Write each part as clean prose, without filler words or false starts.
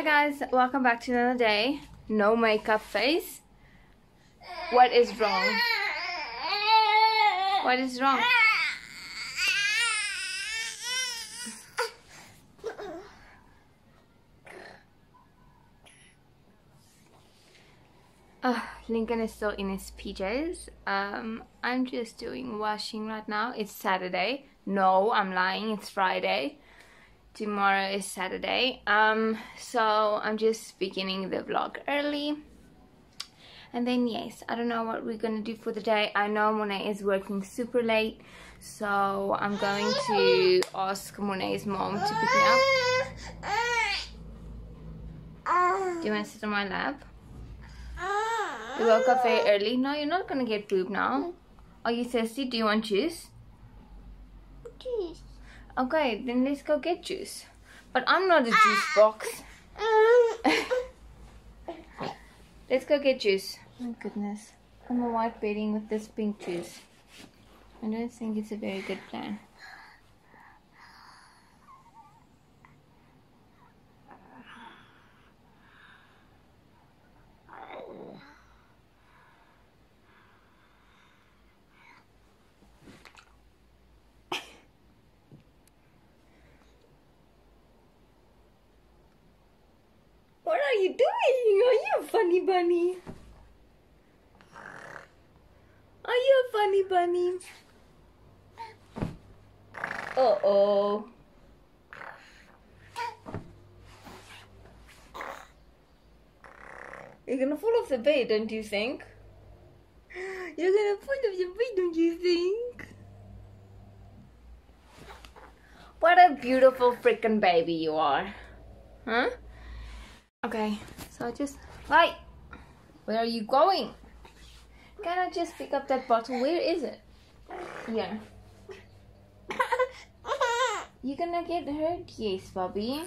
Hi guys, welcome back to another day. No makeup face. What is wrong? What is wrong? Lincoln is still in his PJs. I'm just doing washing right now. It's Saturday. No, I'm lying. It's Friday. Tomorrow is Saturday, so I'm just beginning the vlog early. And then yes, I don't know what we're gonna do for the day. I know Monet is working super late, so I'm going to ask Monet's mom to pick me up. Do you want to sit on my lap? You woke up very early. No, you're not gonna get poop now. Are you thirsty? Do you want juice? Juice. Okay, then let's go get juice. But I'm not a juice box. Let's go get juice. Oh my goodness. I'm a white bedding with this pink juice. I don't think it's a very good plan. Funny bunny. Are you a funny bunny? Uh-oh. You're gonna fall off the bed, don't you think? You're gonna fall off your bed, don't you think? What a beautiful freaking baby you are. Huh? Okay, so I just... Right, where are you going? Can I just pick up that bottle? Where is it? Here. You gonna get hurt? Yes, Bobby.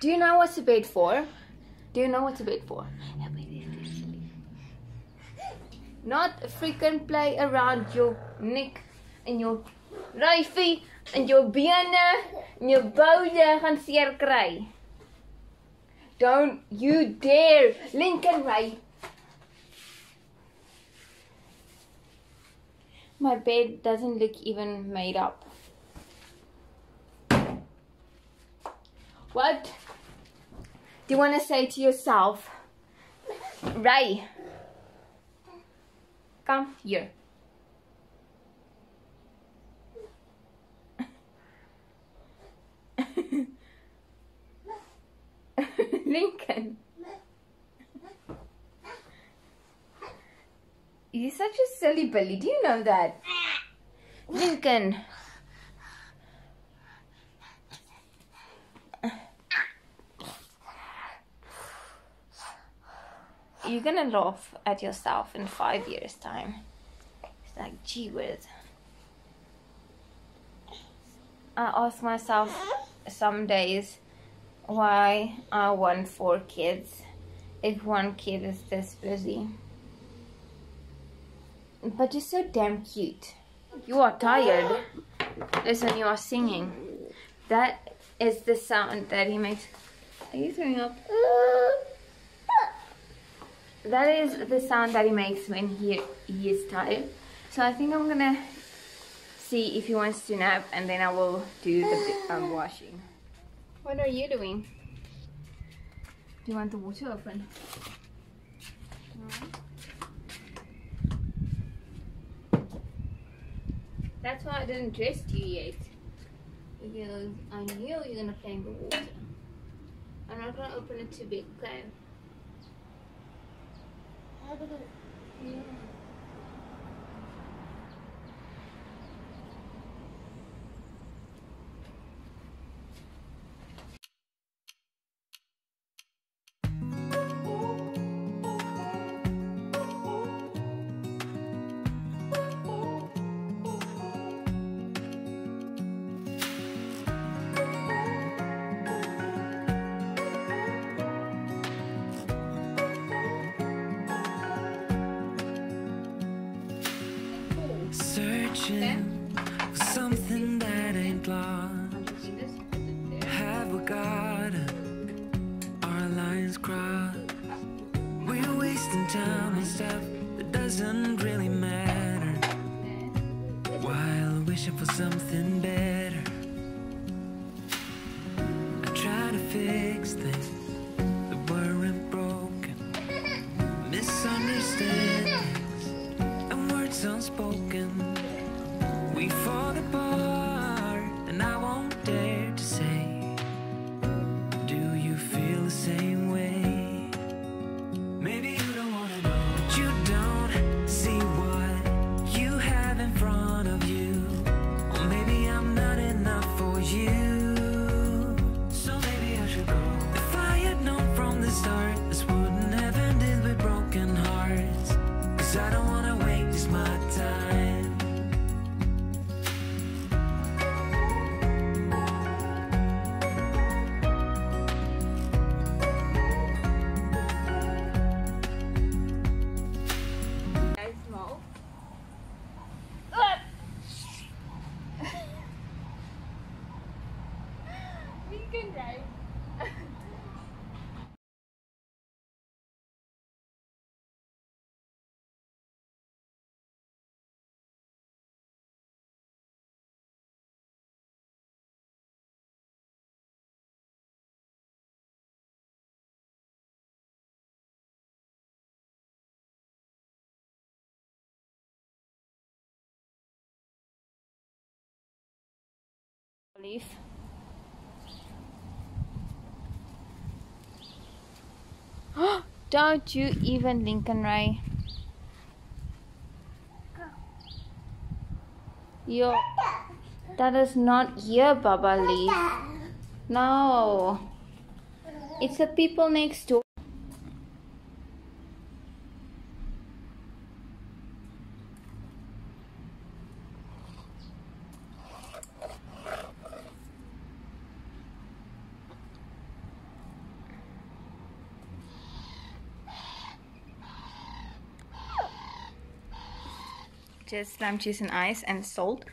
Do you know what's a bed for? Do you know what's a bed for? Not freaking play around your neck and your rifie and your bene and your boude gaan seer kry. Don't you dare, Lincoln Ray. My bed doesn't look even made up. What do you want to say to yourself? Ray, come here. Lincoln, you're such a silly billy. Do you know that? Lincoln, you're gonna laugh at yourself in 5 years' time. It's like, gee whiz. I ask myself some days why I want 4 kids if 1 kid is this busy. But you're so damn cute. You are tired. Listen, you are singing. That is the sound that he makes. Are you throwing up? That is the sound that he makes when he is tired. So I think I'm gonna see if he wants to nap, and then I will do the washing. What are you doing? Do you want the water open? No. That's why I didn't dress you yet. Because I knew you were gonna play in the water. I'm not gonna open it too big, okay? Yeah. Okay. Something that ain't lost. Have we got it? cross. We're wasting time on stuff that doesn't really matter, while wishing for something better. I try to fix things that weren't broken, misunderstandings and words unspoken. We fall apart, and I won't dare to say, do you feel the same way? Maybe you don't want to know, but you don't see what you have in front of you. Or maybe I'm not enough for you, so maybe I should go. If I had known from the start, this wouldn't have ended with broken hearts. Cause I don't want to waste my time. Lincoln Ray. Leaf. Don't you even, Lincoln Ray. Yo, that is not your Baba Lee. No, it's the people next door. Just lime juice and ice and salt,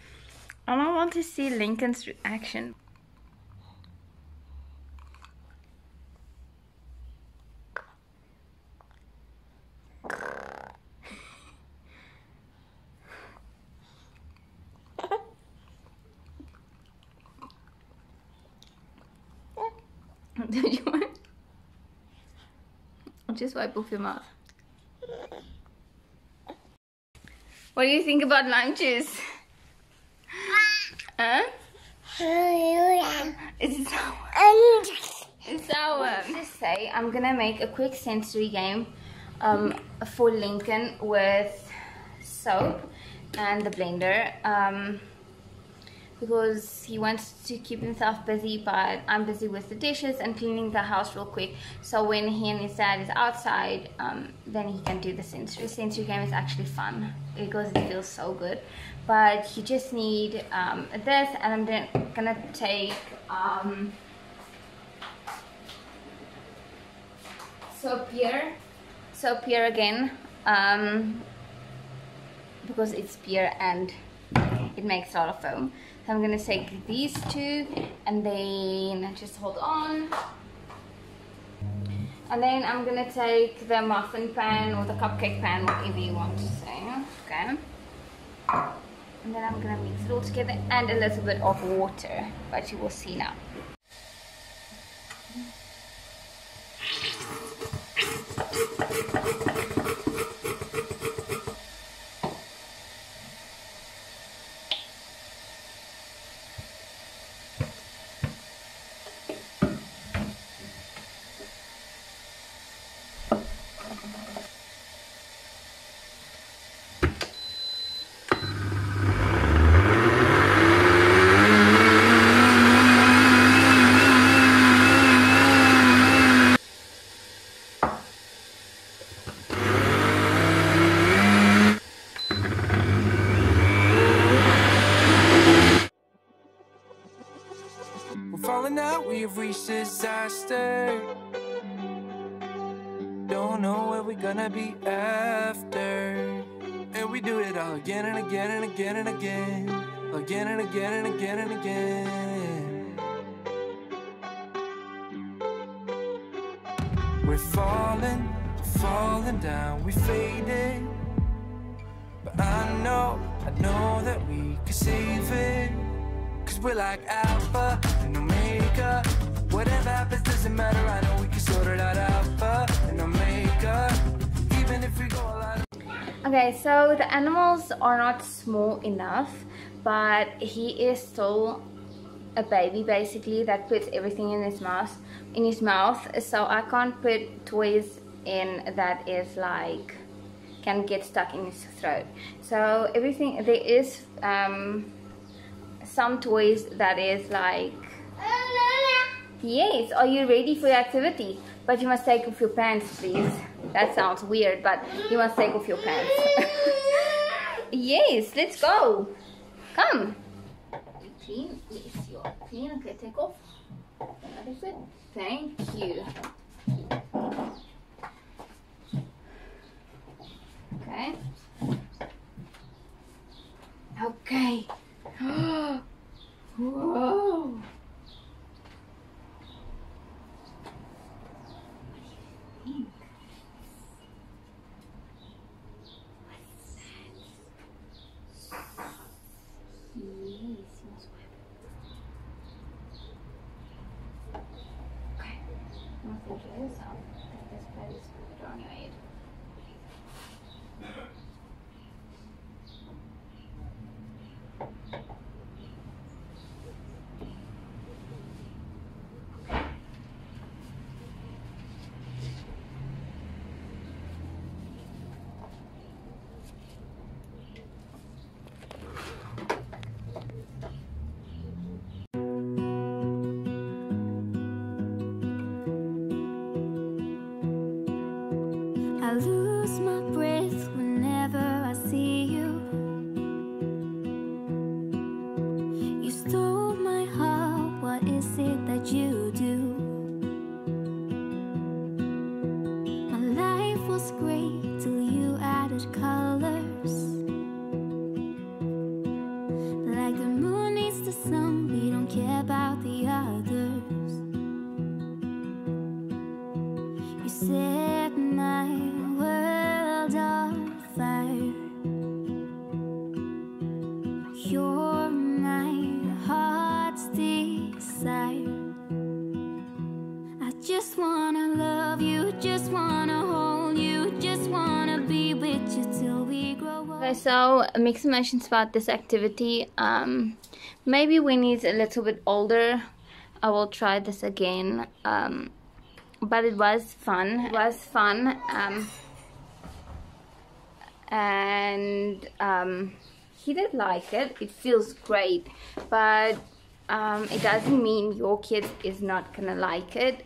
and I want to see Lincoln's reaction. Did you want? Just wipe off your mouth. What do you think about lime juice? Huh? It's sour. It's sour. Just say I'm gonna make a quick sensory game for Lincoln with soap and the blender because he wants to keep himself busy, but I'm busy with the dishes and cleaning the house real quick. So when he and his dad is outside, then he can do the sensory. The sensory game is actually fun because it feels so good. But you just need this, and I'm then gonna take soap here again, because it's beer and it makes a lot of foam. So I'm gonna take these two and then just hold on. And then I'm gonna take the muffin pan or the cupcake pan, whatever you want to say. Okay. And then I'm gonna mix it all together and a little bit of water, but you will see now. We've reached disaster. Don't know where we're gonna be after. And we do it all again and again and again and again. Again and again and again and again. We're falling, falling down, we faded. But I know that we can save it. Cause we're like Alpha and Omega. Whatever happens doesn't matter, I know we can sort it out. Alpha and Omega. Even if we go a lot of... Okay, so the animals are not small enough, but he is still a baby basically that puts everything in his mouth so I can't put toys in that is like can get stuck in his throat. So everything there is some toys that is like yes, are you ready for your activity? But you must take off your pants, please. That sounds weird, but you must take off your pants. Yes, let's go. Come. Clean? Yes, you are clean. Okay, take off. That is it. Thank you. Okay. Okay. Whoa. What do you think? I lose my breath whenever I see you. You stole my heart, what is it that you do? My life was great till you added colors. Like the moon needs the sun, we don't care about the others. You set my world on fire. You're my heart's desire. I just wanna love you, just wanna hold you, just wanna be with you till we grow up. Okay, so mixed emotions about this activity. Maybe when he's a little bit older, I will try this again. But it was fun. It was fun, and he did like it. It feels great, but it doesn't mean your kid is not gonna like it.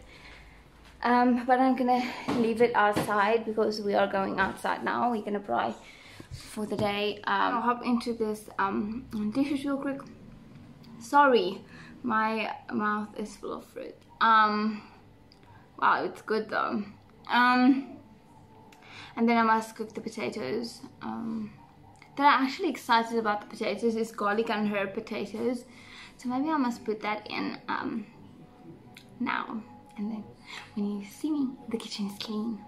But I'm gonna leave it outside because we are going outside now. We're gonna pray for the day. I'll hop into this dishes real quick. Sorry, my mouth is full of fruit. Wow, it's good though. And then I must cook the potatoes. That I'm actually excited about the potatoes is garlic and herb potatoes. So maybe I must put that in now. And then when you see me, the kitchen is clean.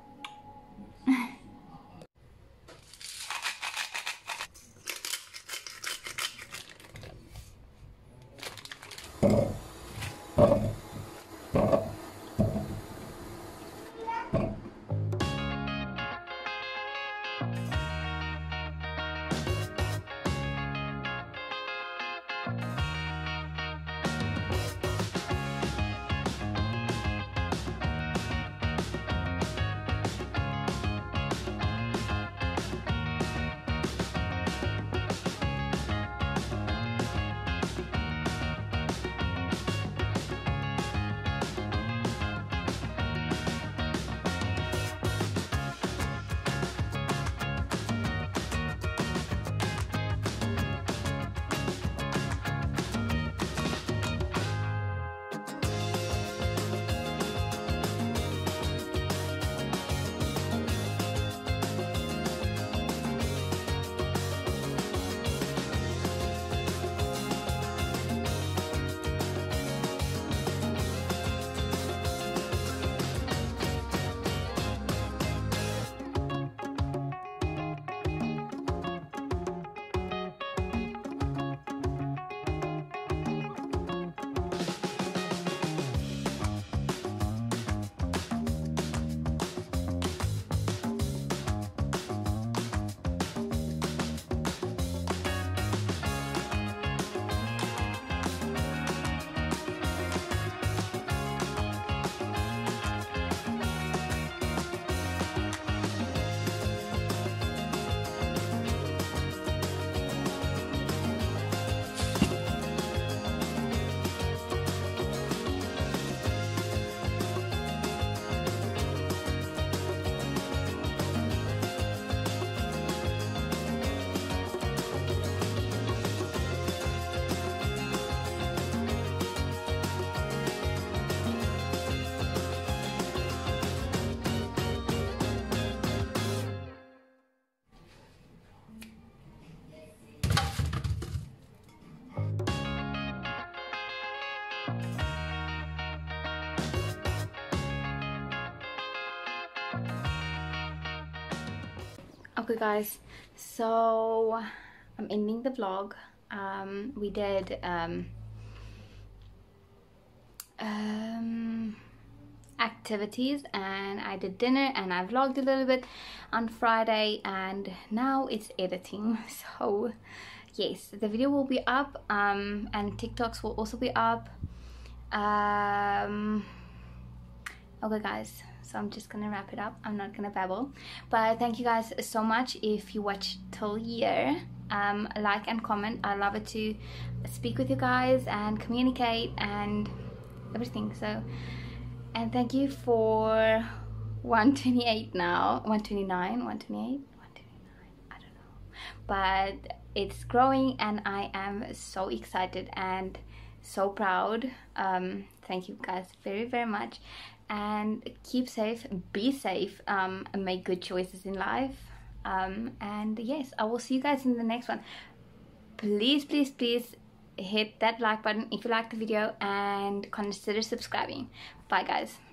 Okay guys, so I'm ending the vlog. We did activities, and I did dinner, and I vlogged a little bit on Friday, and now it's editing. So yes, the video will be up, and TikToks will also be up. Okay guys, so I'm just gonna wrap it up. I'm not gonna babble, but thank you guys so much if you watched till here. Like and comment. I love it to speak with you guys and communicate and everything. So, and thank you for 128 now, 129, 128, 129, I don't know, but it's growing and I am so excited and so proud. Thank you guys very much, and keep safe, be safe, and make good choices in life. And yes, I will see you guys in the next one. Please hit that like button if you liked the video, and consider subscribing. Bye guys.